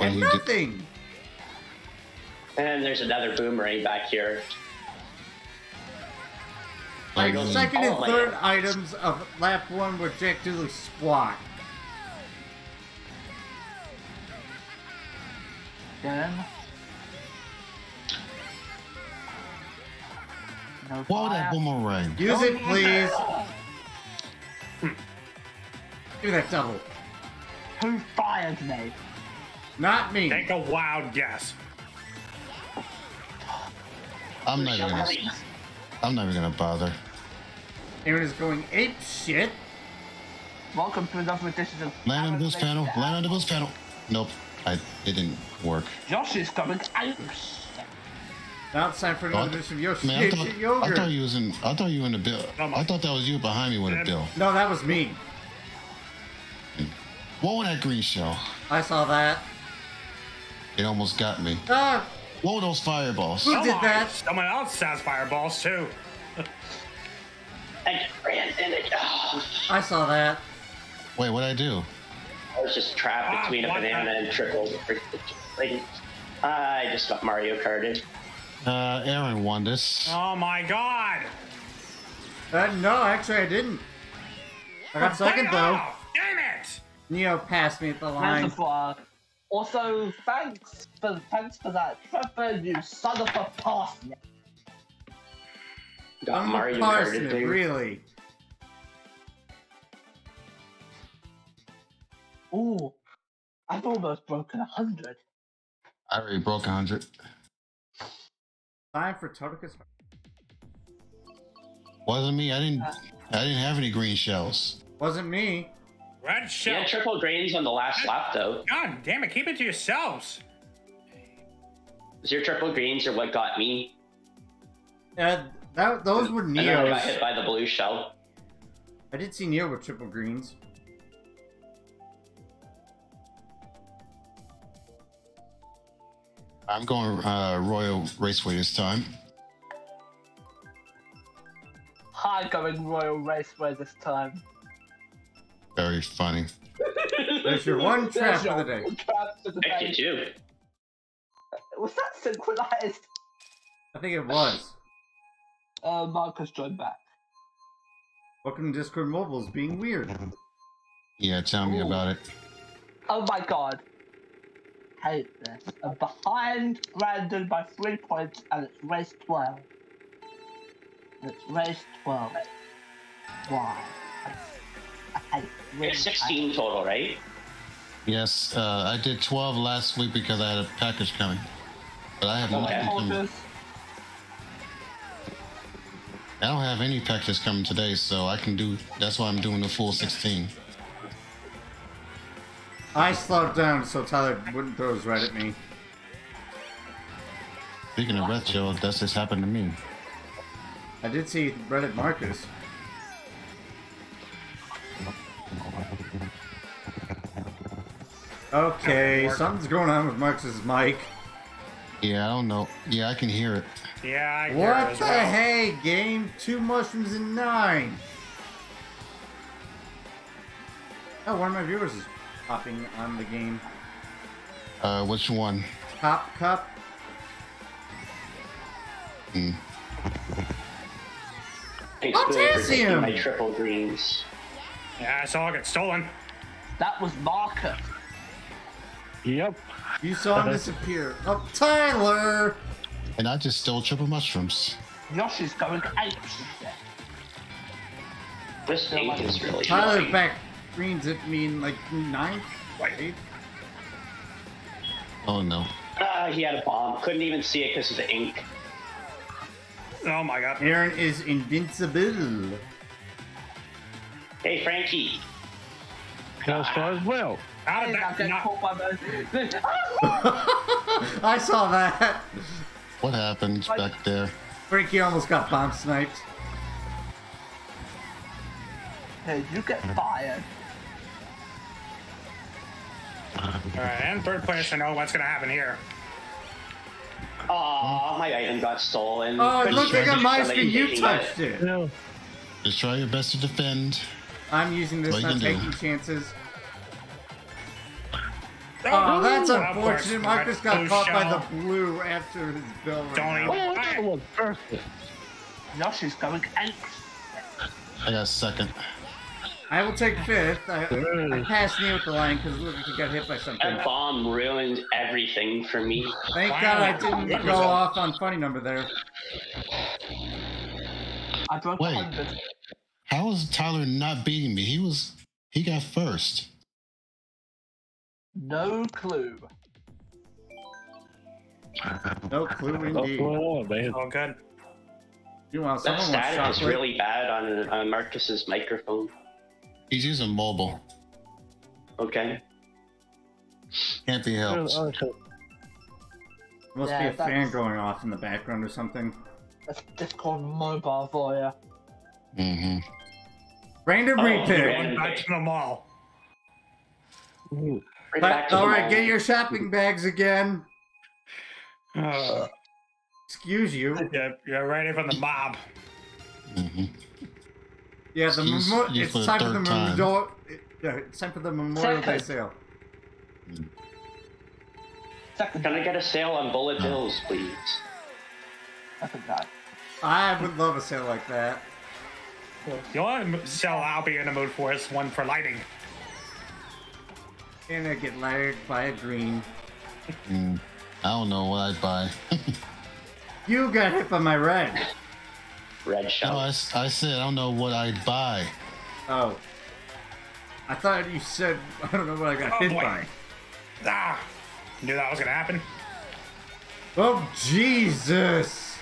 And nothing. And there's another boomerang back here. Like second and third items of lap 1 were Jack Dooley's squat. Damn. No that boomerang. Use it, please. Give me that double. Who fired me? Not me. Take a wild guess. I'm not even gonna bother. Aaron is going ape shit. Welcome to another edition of. Land on this panel. Land on this panel. Nope, it didn't work. Yoshi is coming ape shit. Now it's time for another edition of Yoshi. Man, I thought you was in. I thought you were in the bill. I thought that was you behind me with a bill. No, that was me. Whoa, that green shell. I saw that. It almost got me. Whoa, those fireballs. Who did that? Someone else has fireballs, too. I just ran in it. Oh. I saw that. Wait, what'd I do? I was just trapped between a banana and triple. I just got Mario Karted. Aaron won this. Oh, my God. No, actually, I didn't. I got second, though. Damn it. Neo passed me the line. Reservoir. Also, thanks for that, Trevor. You son of a parsnip. Got Mario Kart, dude. Really? Ooh, I've almost broken 100. I already broke 100. Time for Totoka's. Wasn't me. I didn't have any green shells. Wasn't me. Red shell. Yeah, triple greens on the last lap, though. God damn it! Keep it to yourselves. It was your triple greens or what got me? Those were Neos. And I got hit by the blue shell. I did see Neo with triple greens. I'm going Royal Raceway this time. I'm going Royal Raceway this time. Very funny. There's your one trap of the day. Thank you. Was that synchronized? I think it was. Marcus joined back. Welcome to Discord Mobile's being weird. Yeah, tell me about it. Oh my god. Hate this. I'm behind Brandon by 3 points and it's race 12. It's race 12. Why? It's 16 total, right? Yes, I did 12 last week because I had a package coming. But I have nothing coming. I don't have any packages coming today, so I can do. That's why I'm doing the full 16. I slowed down so Tyler wouldn't throw his right at me. Speaking of red show, that's just happened to me. I did see red at Marcus. Okay, something's going on with Marcus's mic. Yeah, I don't know. Yeah, I can hear it. Yeah, I can hear it. What the hey, game? 2 mushrooms and 9. Oh, one of my viewers is popping on the game. Which one? Pop Cup. Hmm. Potassium! My triple greens. Yeah, I saw it get stolen. That was Marcus. Yep. You saw him disappear. Oh, Tyler! And I just stole triple mushrooms. Yoshi's going out. This thing is really Tyler back greens at me in like 9th? Right. Oh no. He had a bomb. Couldn't even see it because of the ink. Oh my god. Aaron is invincible. Hey, Frankie. Goes far as well. Out of that, I saw that. What happened back there? Frankie almost got bomb sniped. Hey, you get fired. Alright, and third place, I know what's gonna happen here. Aww, my item got stolen. Oh, look, I got my skin. You touched it. No. Just try your best to defend. I'm using this, not taking chances. Oh, that's unfortunate. Marcus got caught by the blue after his bell rang. Don't even. Yoshi's going eighth. I got second. I will take 5th. I passed Neo with the line because look, he got hit by something. That bomb ruined everything for me. Thank God I didn't go off on funny number there. I broke 100. How is Tyler not beating me? He got first. No clue. No clue indeed. Oh, man. Oh, good. That static is really bad on Marcus's microphone. He's using mobile. Okay. Can't be helped. Must be a fan going off in the background or something. That's Discord mobile for you. Mm-hmm. Random repick. Back to the mall. Ooh. Alright, get your shopping bags again. Excuse you. Yeah, right from the mob. Mm-hmm. Yeah, it's time for the memorial. Yeah, it's time for the Memorial Day sale. Can I get a sale on Bullet Bills, please? I forgot. I would love a sale like that. The only sale I'll be in the mood for is one for lighting. And I get lathered by a green. I don't know what I'd buy. You got hit by my red. Red shell. No, I said I don't know what I'd buy. Oh. I thought you said I don't know what I got hit by. Ah! Knew that was gonna happen. Oh, Jesus!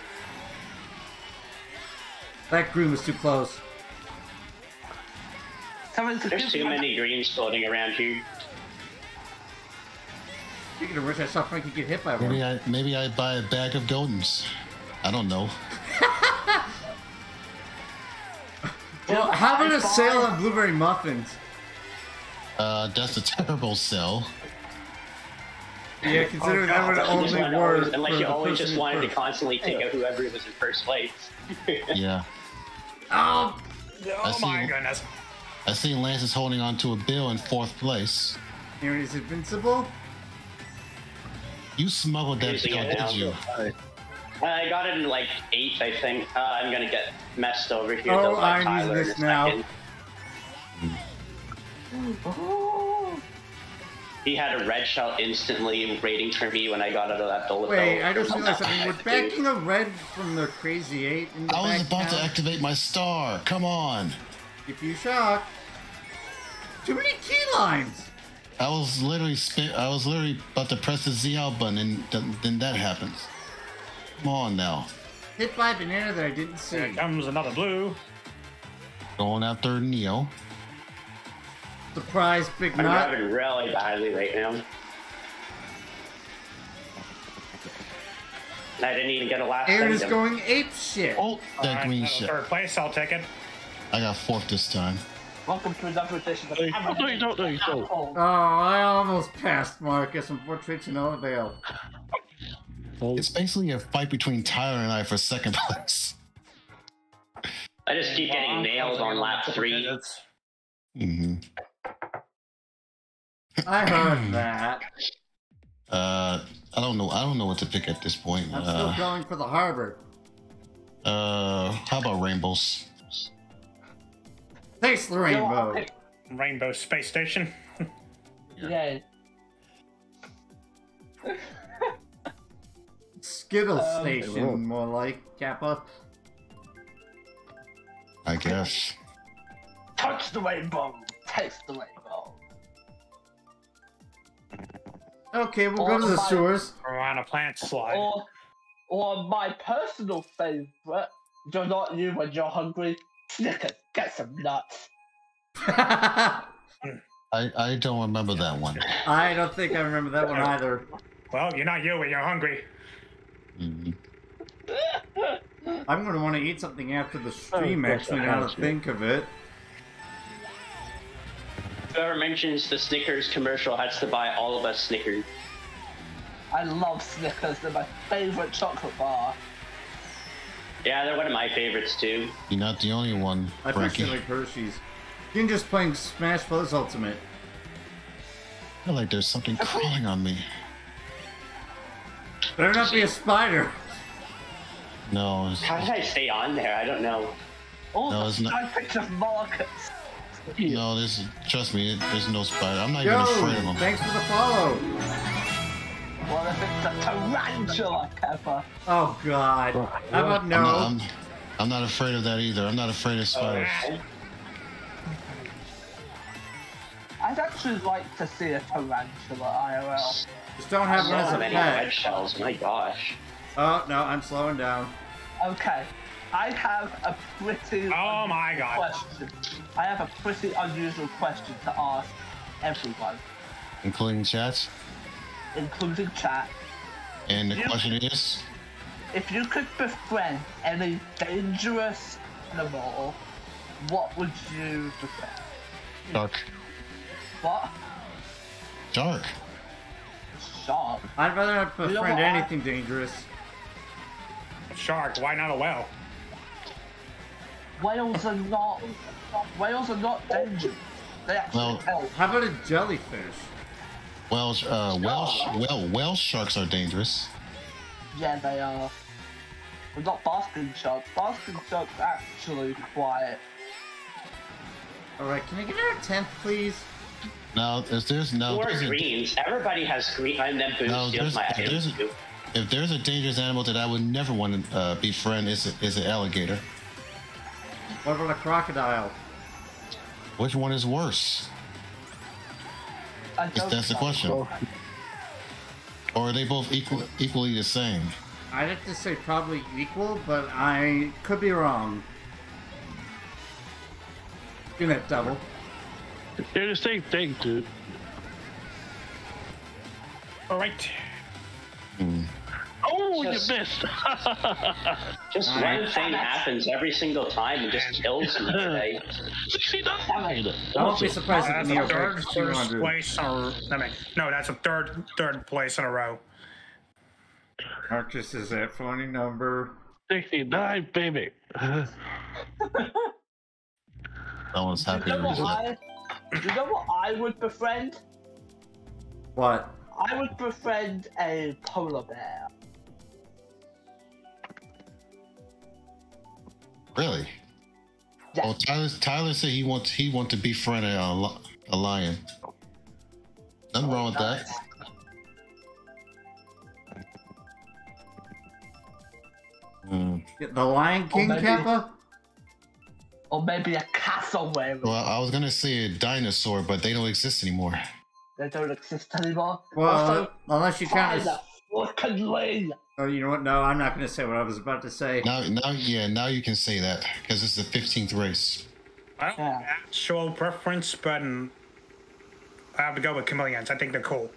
That green was too close. There's too many greens floating around here. Speaking of which, I saw Frankie get hit by one. Maybe I buy a bag of goldens. I don't know. Well, how about a sale of blueberry muffins? That's a terrible sell. Yeah, considering that would only work. Unless you always just wanted to constantly take out whoever was in first place. Yeah. Oh my goodness. I see Lance is holding on to a bill in fourth place. Here it is, invincible. You smuggled that bill, did you? I got it in like 8th, I think. I'm gonna get messed over here. Oh, I'm using this now. Oh. He had a red shell instantly waiting for me when I got out of that bullet bill. Wait, I just realized something. We're backing a red from the crazy 8. I was about to activate my star. Come on. If you shock. Too many key lines. I was literally about to press the ZL button, and then that happens. Come on now. Hit by a banana that I didn't see. Here comes another blue. Going after Neo. Surprise, big nut. I'm driving really badly right now. I didn't even get a last. Aaron is going ape shit. Oh, that right, green shit. Third place, I'll take it. I got fourth this time. Welcome to another edition of the Don't. Oh, I almost passed Marcus, unfortunately to no avail. It's basically a fight between Tyler and I for second place. I just keep getting nailed on lap 3. I heard that. I don't know. I don't know what to pick at this point. I'm still going for the harbor. How about rainbows? Taste the rainbow. Rainbow space station. Yeah. Skittle station, more like Kappa. I guess. Touch the rainbow, taste the rainbow. Okay, we'll go to the sewers. Or on a plant slide. Or my personal favorite, do not you when you're hungry. Snickers, get some nuts. I don't remember that one. I don't think I remember that one either. Well, you're not you when you're hungry. I'm gonna want to eat something after the stream. Actually, now to think of it, whoever mentions the Snickers commercial has to buy all of us Snickers. I love Snickers; they're my favorite chocolate bar. Yeah, they're one of my favorites too. You're not the only one. I personally like Hershey's. You're just playing Smash Bros. Ultimate. I feel like there's something crawling on me. Better not be a spider. No. How did I stay on there? I don't know. Oh, no, it's not. I picked up Marcus. No, this. Trust me, there's no spider. I'm not even afraid of him. Thanks for the follow. What if it's a tarantula, Pepper? Oh God. How about no? I'm not afraid of that either. I'm not afraid of spiders. I'd actually like to see a tarantula IRL. Just don't have one as a pet. Red shells, my gosh. Oh no, I'm slowing down. Okay, I have a pretty unusual question to ask everyone, including chat. Including chat. And the question is: if you could befriend any dangerous animal, what would you befriend? Shark. What? Shark. Shark. I'd rather have befriend anything dangerous. Shark, why not a whale? Whales are not dangerous. They actually help. How about a jellyfish? Whales, whale sharks are dangerous. Yeah, they are. But not basking sharks. Basking sharks are actually quiet. Alright, can I get her a 10th, please? No, if there's no or greens. Everybody has green. I'm then boost. No, if there's a dangerous animal that I would never want to befriend, it's an alligator. What about a crocodile? Which one is worse? That's the question. Cool. Or are they both equally the same? I'd have to say probably equal, but I could be wrong. You're gonna have double. They're the same thing, dude. All right. Mm. Oh, you missed. Just one thing happens every single time and just kills me today. 69. I won't be surprised if the third first place in a, no, that's a third place in a row. Marcus is at phony number 69, baby. That one's happy. You know what I would befriend? What? I would befriend a polar bear. Really? Yeah. Well, Tyler said he wants to befriend a lion. Nothing wrong with that. Mm. The Lion King, Kappa? Or maybe a cassowary. Well, I was gonna say a dinosaur, but they don't exist anymore. They don't exist anymore. Well, also, unless you count as fucking lane. Oh, you know what? No, I'm not gonna say what I was about to say. Now you can say that because it's the 15th race. I don't have actual preference, but I have to go with chameleons. I think they're cool.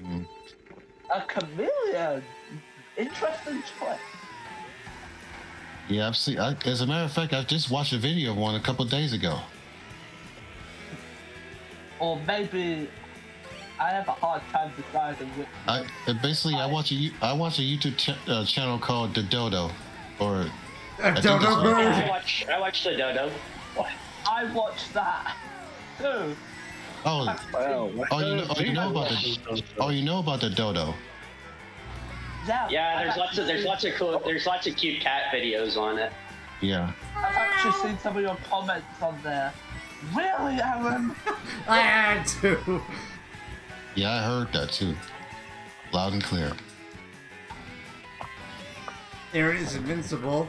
Mm. A chameleon, interesting choice. Yeah, I've seen. As a matter of fact, I just watched a video of one a couple of days ago. Or maybe I have a hard time deciding which. I watch a YouTube channel called The Dodo, or a Dodo Bird. I watch The Dodo. I watch that too. Oh, you know about The Dodo. Yeah, there's lots of cute cat videos on it. Yeah. I've actually seen some of your comments on there. Really, Aaron? I had to. Yeah, I heard that too. Loud and clear. Aaron is invincible.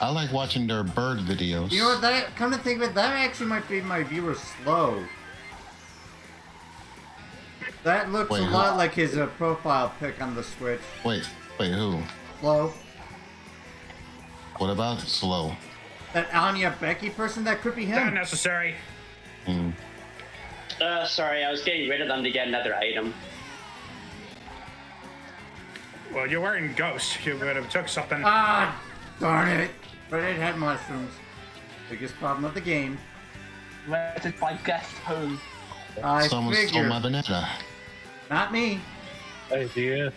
I like watching their bird videos. You know what, that, come to think of it, that actually might be my viewer slow. That looks a lot like his profile pic on the Switch. Wait, who? Slow. What about Slow? That Anya Becky person? That could be him. Not necessary. Mm. Sorry, I was getting rid of them to get another item. Well, you were in Ghost. You would have took something. Ah, darn it. But it had mushrooms. Biggest problem of the game. Where did my guest home? Someone stole my banana. Not me. Hey, dear.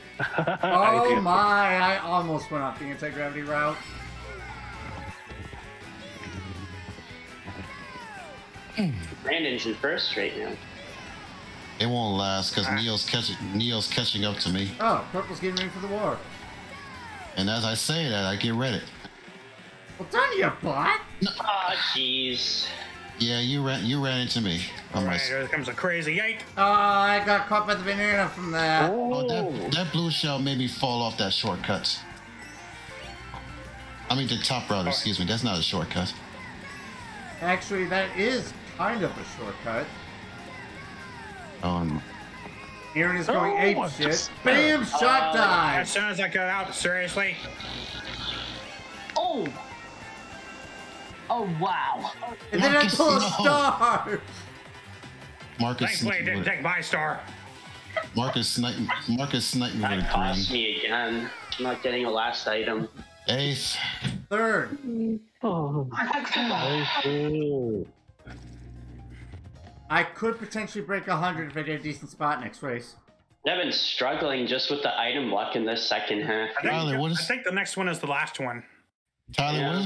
Oh my, I almost went off the anti-gravity route. Brandon's in first right now. It won't last because Neo's catching up to me. Oh, Purple's getting ready for the war. And as I say that, I get ready. Well done, you bot. Oh, jeez. Yeah, you ran into me. Alright, here comes a crazy eight. Oh, I got caught by the banana from that. Oh, that blue shell made me fall off that shortcut. I mean the top route, excuse me. That's not a shortcut. Actually, that is kind of a shortcut. Aaron is going ape shit. Bam! Shot dive! As soon as I got out, seriously. Oh! Oh, wow. And then I pull a star. Marcus didn't take my star. Marcus sniped me with a green. Cost me again. I'm not getting a last item. Eighth. Third. Oh. I could potentially break 100 if I get a decent spot next race. I've been struggling just with the item luck in this second half. I think the next one is the last one. Tyler,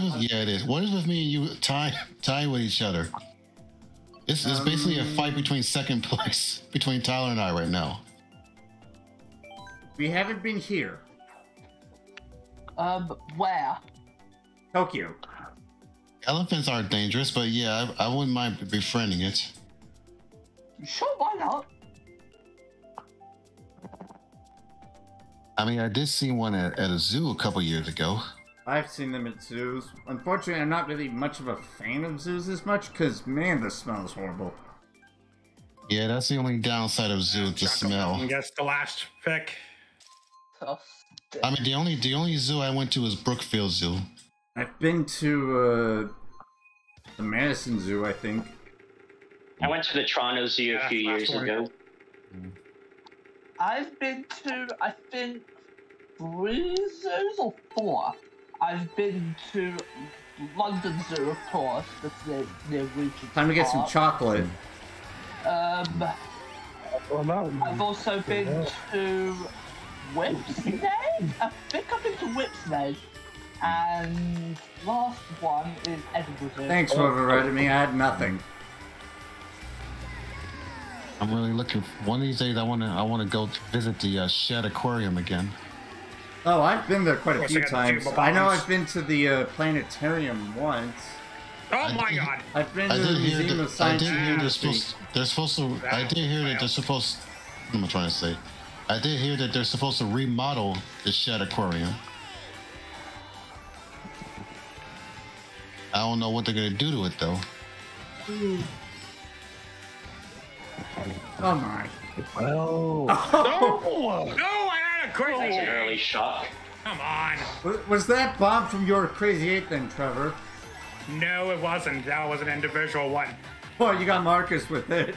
what is with me and you tying with each other? It's basically a fight between Tyler and I right now. We haven't been here. Where? Tokyo. Elephants are dangerous, but yeah, I wouldn't mind befriending it. Sure, why not? I mean, I did see one at a zoo a couple years ago. I've seen them at zoos. Unfortunately, I'm not really much of a fan of zoos as much, because, man, the smell is horrible. Yeah, that's the only downside of zoo, the smell. I guess the last pick. Tough. I mean, the only zoo I went to was Brookfield Zoo. I've been to the Madison Zoo, I think. I went to the Toronto Zoo a few years ago. I've been to, I think, 3 zoos or 4. I've been to London Zoo, of course. That's their region. Time to get some chocolate. I've also been to Whipsnade? I think I've been to Whipsnade. And last one is Edinburgh Zoo. Thanks for overriding me. I had nothing. I'm really looking. One of these days, I want to go visit the Shedd Aquarium again. Oh, I've been there quite a few times. I know I've been to the planetarium once. Oh my God! I've been to the Museum of Science. I didn't hear they're supposed to. What am I trying to say? I did hear that they're supposed to remodel the Shedd Aquarium. I don't know what they're gonna do to it though. Oh my! Oh! Oh. No! I had a crazy an early shock. Come on! Was that Bob from your Crazy 8 then, Trevor? No, it wasn't. That was an individual one. Well, you got Marcus with it.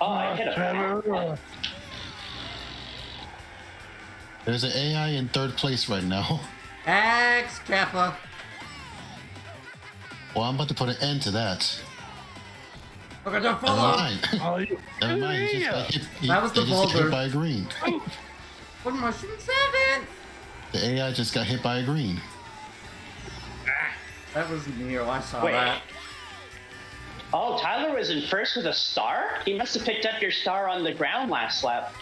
Oh, I hit a. There's an AI in 3rd place right now. X Kappa. Well, I'm about to put an end to that. Okay, don't fall. Never mind. That was the boulder. Just hit by a green. One mushroom 7. The AI just got hit by a green. That was Neo. I saw that. Oh, Tyler was in 1st with a star? He must have picked up your star on the ground last lap.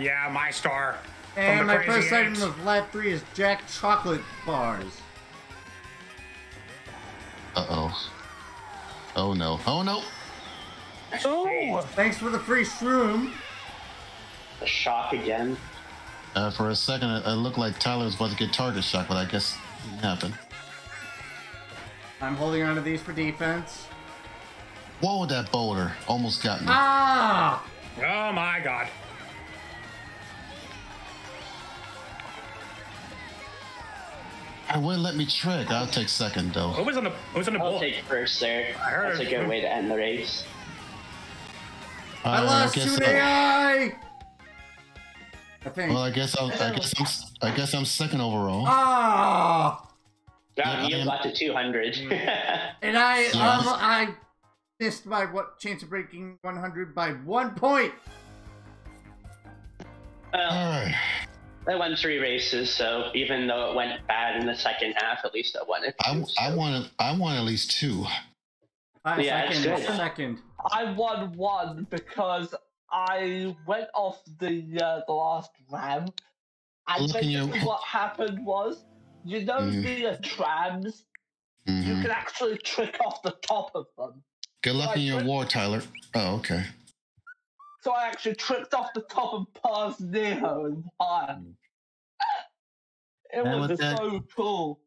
Yeah, my star. And my 1st item of lap 3 is Jack Chocolate Bars. Uh-oh. Oh, no. Oh, no. Oh, thanks for the free shroom. The shock again. For a second, it looked like Tyler was about to get target shock, but I guess it didn't happen. I'm holding on to these for defense. Whoa, that boulder almost got me. Ah! Oh, my God. I wouldn't let me trick. I'll take 2nd though. Who was on the ball? I'll take 1st there. That's a good way to end the race. I lost to AI. I think. Well, I guess I'm 2nd overall. Ah! Yeah, you got to 200. And I missed my chance of breaking 100 by 1 point. All right. I won 3 races, so even though it went bad in the 2nd half, at least I won it. I won at least 2. Yeah, second. I won 1 because I went off the last ramp. And basically what happened was, you know the trams, you can actually trick off the top of them. Good luck in your war, Tyler. Oh, okay. So I actually tripped off the top and passed Neo and won. It was so cool.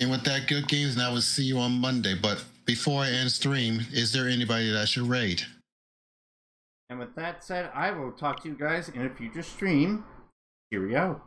And with that, good games, and I will see you on Monday. But before I end stream, is there anybody that I should raid? And with that said, I will talk to you guys in a future stream. Here we go.